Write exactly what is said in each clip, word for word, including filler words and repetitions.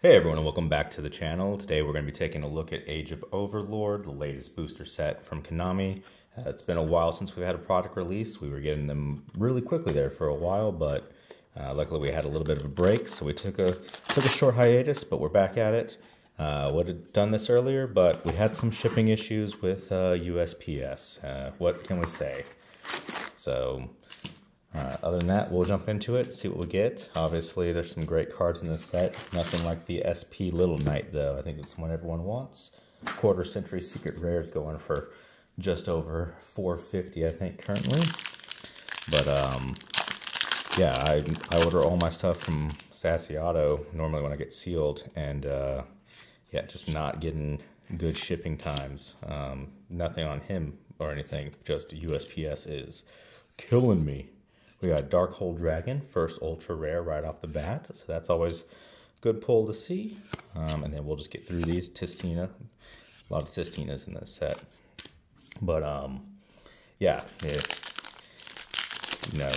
Hey everyone, and welcome back to the channel. Today we're going to be taking a look at Age of Overlord, the latest booster set from Konami. Uh, it's been a while since we've had a product release. We were getting them really quickly there for a while, but uh, luckily we had a little bit of a break, so we took a took a short hiatus, but we're back at it. Uh, would have done this earlier, but we had some shipping issues with uh, U S P S. Uh, what can we say? So, Uh, other than that, we'll jump into it, see what we get. Obviously, there's some great cards in this set. Nothing like the S P Little Knight, though. I think it's one everyone wants. Quarter Century Secret Rare's going for just over four fifty, I think, currently. But, um, yeah, I, I order all my stuff from Sassy Auto normally when I get sealed. And, uh, yeah, just not getting good shipping times. Um, nothing on him or anything, just U S P S is killing me. We got Dark Hole Dragon, first ultra rare right off the bat, so that's always a good pull to see. Um, and then we'll just get through these. Tistina, a lot of Tistinas in this set. But um, yeah, it, you know,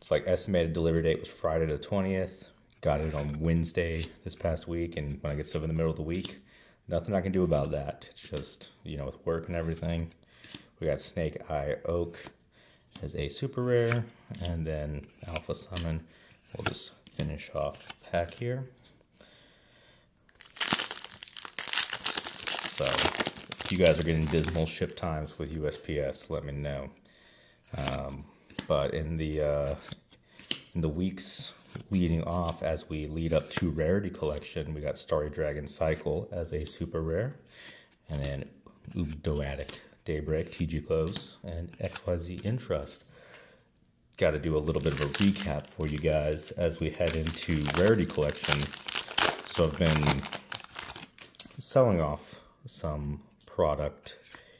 it's like estimated delivery date was Friday the twentieth. Got it on Wednesday this past week, and when I get stuff in the middle of the week, nothing I can do about that. It's just, you know, with work and everything. We got Snake Eye Oak as a super rare, and then Alpha Summon. We'll just finish off the pack here. So, if you guys are getting dismal ship times with U S P S, let me know. Um, but in the uh, in the weeks leading off, as we lead up to Rarity Collection, we got Starry Dragon Cycle as a super rare, and then Doatic, Daybreak, T G Glaive, and X Y Z Interest. Got to do a little bit of a recap for you guys as we head into Rarity Collection. So I've been selling off some product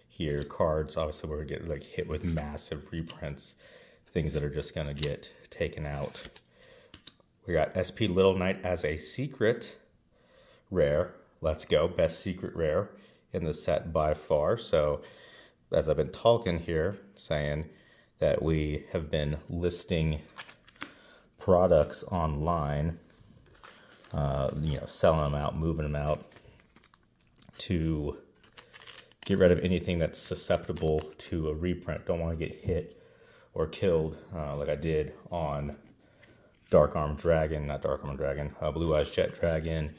here, cards. Obviously, we're getting like hit with massive reprints, things that are just gonna get taken out. We got S P Little Knight as a secret rare. Let's go, best secret rare in the set by far. So, as I've been talking here, saying that we have been listing products online, uh, you know, selling them out, moving them out to get rid of anything that's susceptible to a reprint. Don't want to get hit or killed uh, like I did on Dark Armed Dragon, not Dark Armed Dragon, uh, Blue Eyes Jet Dragon,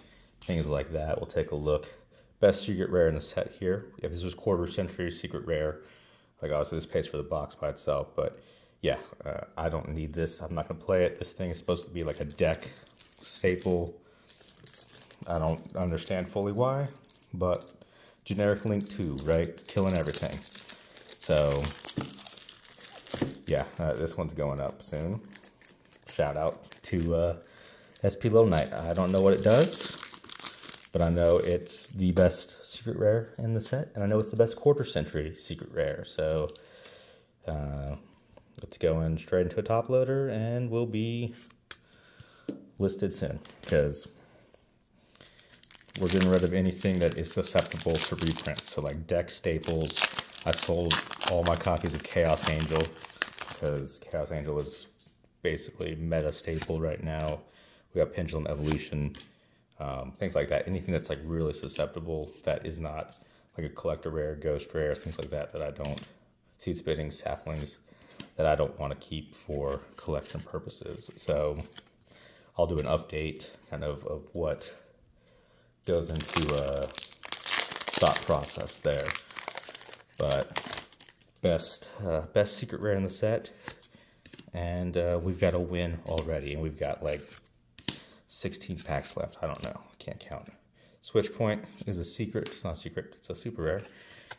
things like that. We'll take a look. Best secret rare in the set here. If this was Quarter Century Secret Rare, like obviously this pays for the box by itself, but yeah, uh, I don't need this. I'm not gonna play it. This thing is supposed to be like a deck staple. I don't understand fully why, but generic link two, right? Killing everything. So yeah, uh, this one's going up soon. Shout out to uh, S P Little Knight. I don't know what it does, but I know it's the best secret rare in the set, and I know it's the best Quarter Century Secret Rare. So uh, let's go in straight into a top loader, and we'll be listed soon, because we're getting rid of anything that is susceptible to reprint. So like deck staples, I sold all my copies of Chaos Angel, because Chaos Angel is basically meta staple right now. We got Pendulum Evolution. Um, things like that, anything that's like really susceptible that is not like a collector rare, ghost rare, things like that that I don't, seed spitting, saplings that I don't want to keep for collection purposes. So I'll do an update kind of of what goes into a uh, thought process there. But best, uh, best secret rare in the set, and uh, we've got a win already, and we've got like sixteen packs left. I don't know. I can't count. Switch Point is a secret. It's not a secret. It's a super rare.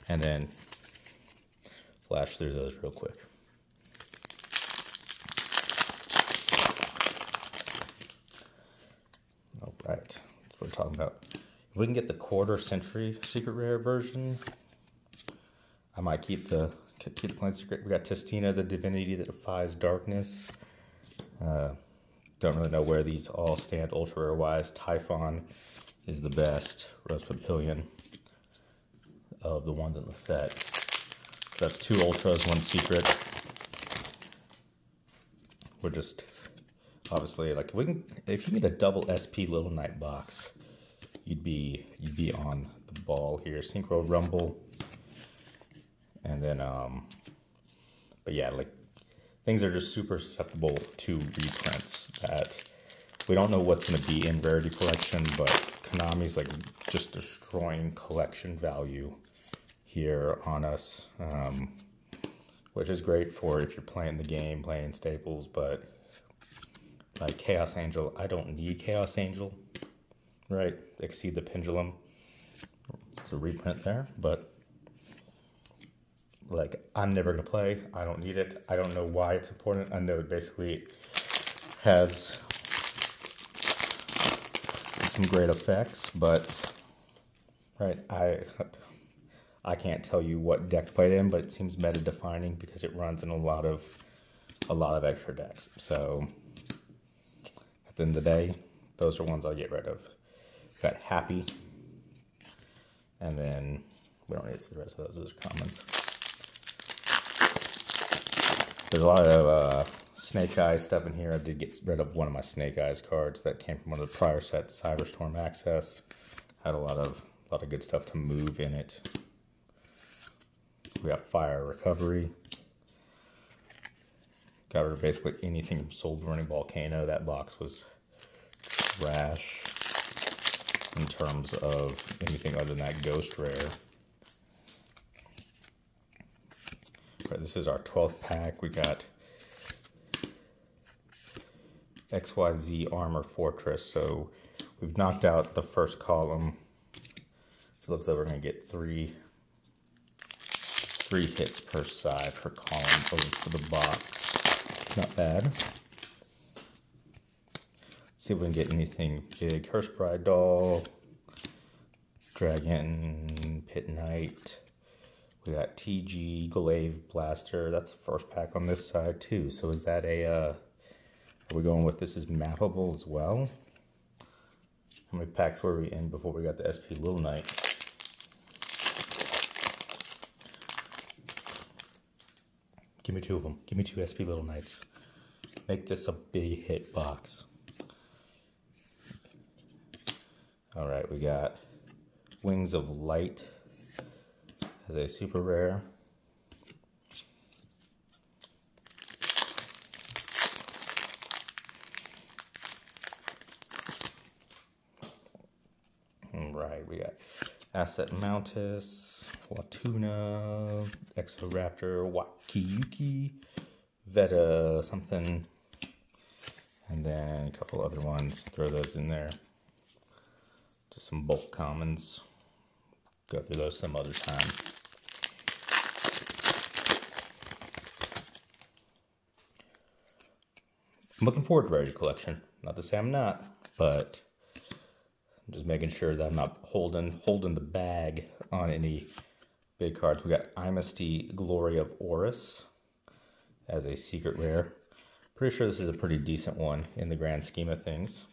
And then flash through those real quick. All right. That's what we're talking about. If we can get the Quarter Century Secret Rare version, I might keep the keep the plain secret. We got Tistina, the divinity that defies darkness. Uh, Don't really know where these all stand ultra rare wise. Typhon is the best Rose Papillion of the ones in the set. So that's two ultras, one secret. We're just obviously, like if we can, if you get a double S P Little Knight box, you'd be you'd be on the ball here. Synchro Rumble, and then um, but yeah, like things are just super susceptible to reprints that we don't know what's going to be in Rarity Collection, but Konami's like just destroying collection value here on us, um, which is great for if you're playing the game, playing staples, but like Chaos Angel, I don't need Chaos Angel, right? Exceed the Pendulum. It's a reprint there, but like I'm never going to play. I don't need it. I don't know why it's important. I know it basically has some great effects, but right, I... I can't tell you what deck to play it in, but it seems meta-defining because it runs in a lot of a lot of extra decks. So at the end of the day, those are ones I'll get rid of. Got Happy, and then we don't need the rest of those. Those are commons. There's a lot of uh, Snake Eye stuff in here. I did get rid of one of my Snake Eyes cards that came from one of the prior sets. Cyberstorm Access had a lot of a lot of good stuff to move in it. We got Fire Recovery. Got rid of basically anything from Soul Burning Volcano. That box was trash in terms of anything other than that Ghost Rare. Right, this is our twelfth pack. We got X Y Z Armor Fortress. So we've knocked out the first column. So it looks like we're going to get three. Three hits per side, per column, over for the box. Not bad. Let's see if we can get anything big. Cursebride Doll, Dragon, Pit Knight. We got T G, Glaive Blaster. That's the first pack on this side, too. So is that a, uh, are we going with this is mappable as well? How many packs were we in before we got the S P Little Knight? Give me two of them. Give me two S P Little Knights. Make this a big hit box. All right, we got Wings of Light as a super rare. All right, we got Asset Mountus, Watuna, Exoraptor, Wakiyuki, Veta something, and then a couple other ones. Throw those in there. Just some bulk commons. Go through those some other time. I'm looking forward to Rarity Collection. Not to say I'm not, but I'm just making sure that I'm not holding holding the bag on any big cards. We got M S T Glory of Horus as a secret rare. Pretty sure this is a pretty decent one in the grand scheme of things.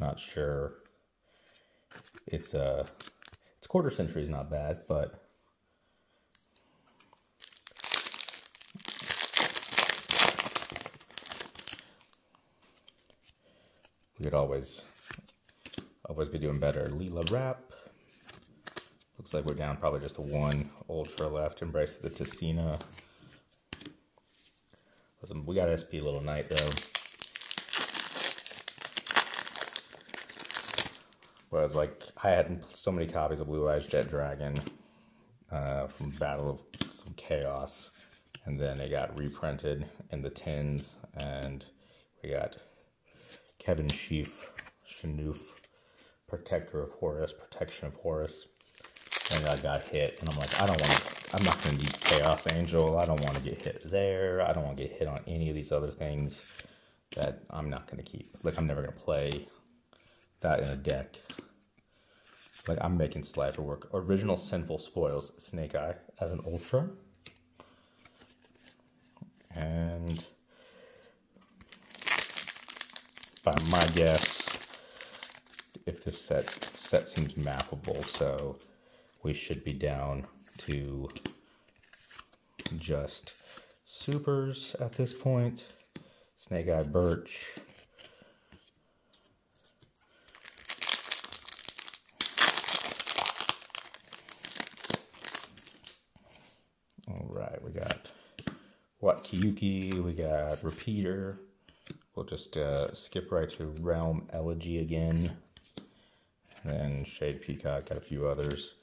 Not sure. It's a uh, it's quarter century is not bad, but we could always, always be doing better. Leela Wrap. Looks like we're down probably just to one Ultra left. Embrace the Tistina. Listen, we got S P Little Knight though. Whereas like, I had so many copies of Blue Eyes Jet Dragon uh, from Battle of some Chaos. And then it got reprinted in the tins. And we got Kevin Sheaf, Shanoof, Protector of Horus, Protection of Horus, and I got hit, and I'm like, I don't want to, I'm not going to use Chaos Angel, I don't want to get hit there, I don't want to get hit on any of these other things that I'm not going to keep. Like, I'm never going to play that in a deck. Like, I'm making slider work. Original Sinful Spoils, Snake Eye, as an Ultra. And by my guess, if this set set seems mappable, so we should be down to just supers at this point. Snake-Eyes Birch. All right, we got Wat Kiyuki, we got Repeater. We'll just uh, skip right to Realm Elegy again. And then Shade Peacock, got a few others.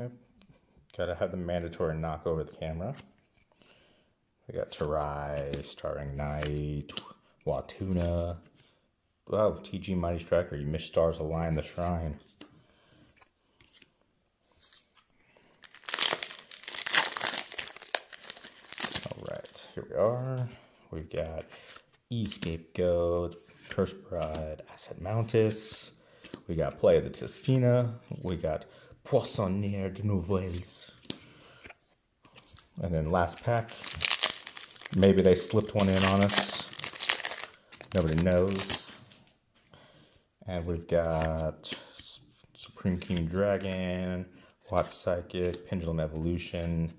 Okay. Gotta have the mandatory knock over the camera. We got Tarai, Starling Knight, Watuna. Wow, T G Mighty Striker, you missed stars align the shrine. Alright, here we are. We've got E-Scapegoat, Cursed Bride, Asset Mountis. We got Play of the Tistina. We got Poissonnière de Nouvelles. And then last pack. Maybe they slipped one in on us. Nobody knows. And we've got Supreme King Dragon, Watt Psychic, Pendulum Evolution.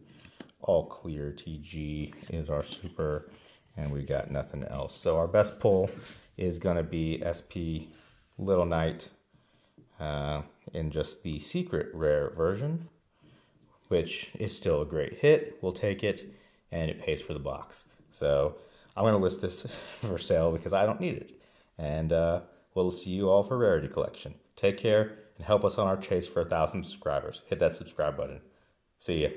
All clear. T G is our super. And we got nothing else. So our best pull is going to be S P Little Knight. Uh, in just the secret rare version, which is still a great hit. We'll take it, and it pays for the box. So I'm going to list this for sale because I don't need it. And uh, we'll see you all for Rarity Collection. Take care, and help us on our chase for a thousand subscribers. Hit that subscribe button. See ya.